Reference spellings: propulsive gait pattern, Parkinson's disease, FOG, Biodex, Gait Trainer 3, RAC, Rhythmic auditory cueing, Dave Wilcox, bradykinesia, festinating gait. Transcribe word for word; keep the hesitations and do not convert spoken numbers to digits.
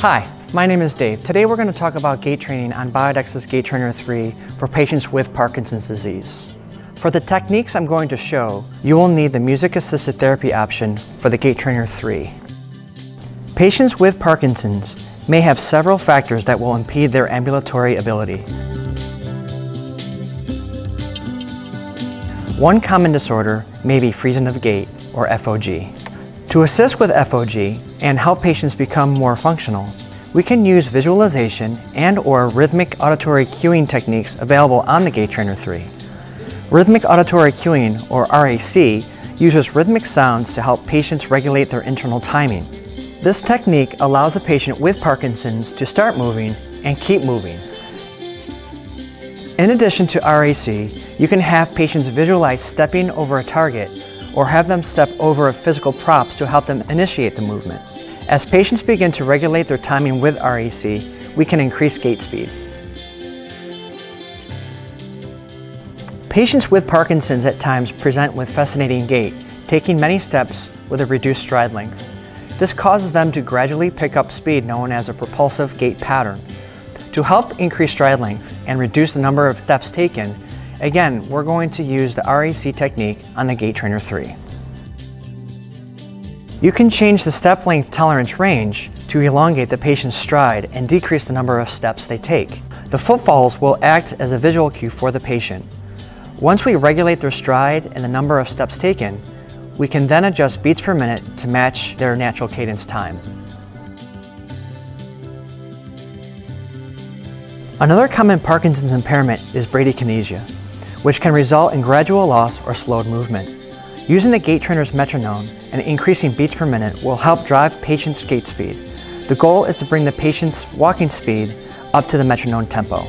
Hi, my name is Dave. Today we're going to talk about gait training on Biodex's Gait Trainer three for patients with Parkinson's disease. For the techniques I'm going to show, you will need the music-assisted therapy option for the Gait Trainer three. Patients with Parkinson's may have several factors that will impede their ambulatory ability. One common disorder may be freezing of gait, or F O G. To assist with F O G and help patients become more functional, we can use visualization and or rhythmic auditory cueing techniques available on the Gait Trainer three. Rhythmic auditory cueing, or R A C, uses rhythmic sounds to help patients regulate their internal timing. This technique allows a patient with Parkinson's to start moving and keep moving. In addition to R A C, you can have patients visualize stepping over a target or have them step over physical props to help them initiate the movement. As patients begin to regulate their timing with R A C, we can increase gait speed. Patients with Parkinson's at times present with festinating gait, taking many steps with a reduced stride length. This causes them to gradually pick up speed, known as a propulsive gait pattern. To help increase stride length and reduce the number of steps taken, again, we're going to use the R A C technique on the Gait Trainer three. You can change the step length tolerance range to elongate the patient's stride and decrease the number of steps they take. The footfalls will act as a visual cue for the patient. Once we regulate their stride and the number of steps taken, we can then adjust beats per minute to match their natural cadence time. Another common Parkinson's impairment is bradykinesia, which can result in gradual loss or slowed movement. Using the gait trainer's metronome and increasing beats per minute will help drive patients' gait speed. The goal is to bring the patient's walking speed up to the metronome tempo.